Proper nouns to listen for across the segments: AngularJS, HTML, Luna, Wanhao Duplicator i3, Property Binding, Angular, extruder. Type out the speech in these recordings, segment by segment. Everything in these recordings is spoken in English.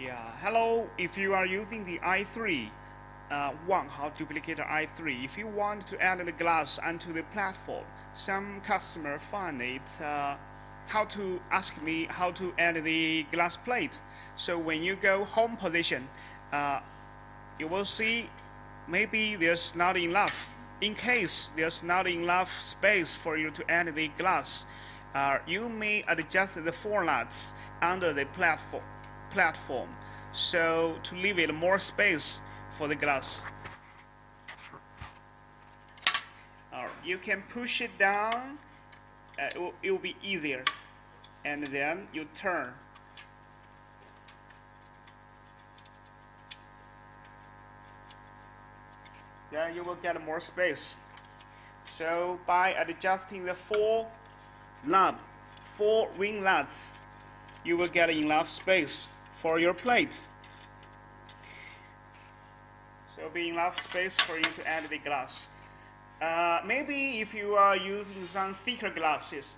Yeah, hello. If you are using the i3, Wanhao Duplicator i3, if you want to add the glass onto the platform, some customer find it how to ask me how to add the glass plate. So when you go home position, you will see maybe there's not enough. In case there's not enough space for you to add the glass, you may adjust the formats under the platform, so to leave it more space for the glass. You can push it down, it will be easier, and then you turn. Then you will get more space. So by adjusting the four ring nuts, you will get enough space for your plate. So there will be enough space for you to add the glass. Maybe if you are using some thicker glasses,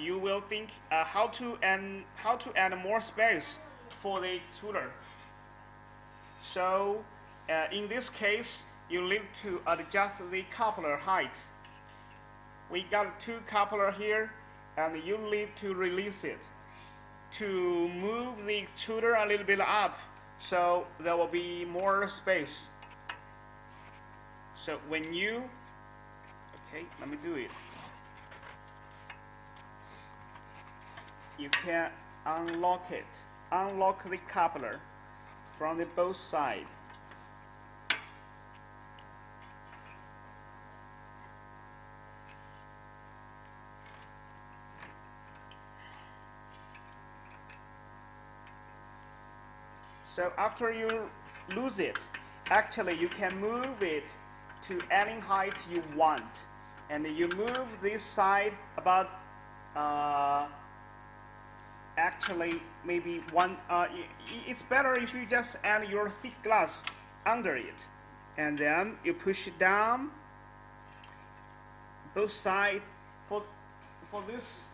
you will think how to add more space for the extruder. So in this case, you need to adjust the coupler height. We got two couplers here, and you need to release it to move the extruder a little bit up, so there will be more space. So when you, okay, let me do it. You can unlock it, unlock the coupler from the both sides. So after you lose it, actually you can move it to any height you want, and you move this side about actually maybe one. It's better if you just add your thick glass under it, and then you push it down both sides. For this,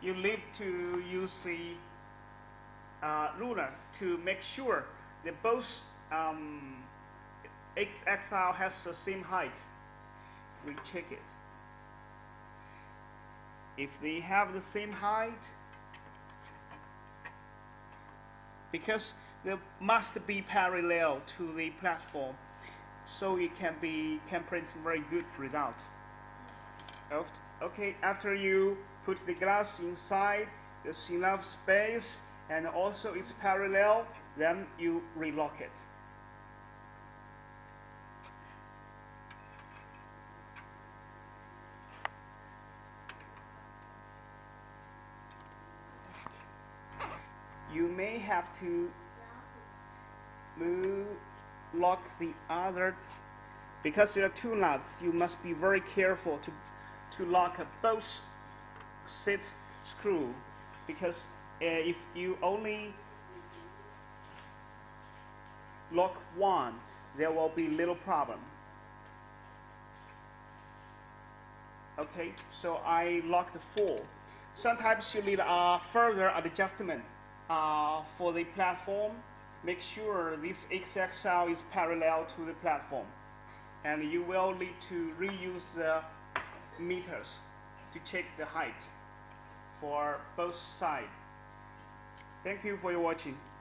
you need to use the Luna to make sure that both XXL has the same height. We check it. If they have the same height, because they must be parallel to the platform, so it can print very good result. Okay, after you put the glass inside, there's enough space, and also it's parallel, then you relock it. You may have to lock the other, because there are two nuts. You must be very careful to lock both set screw, because if you only lock one, there will be little problem. Okay, so I locked four. Sometimes you need further adjustment for the platform. Make sure this XXL is parallel to the platform, and you will need to reuse the meters to check the height for both sides. Thank you for your watching.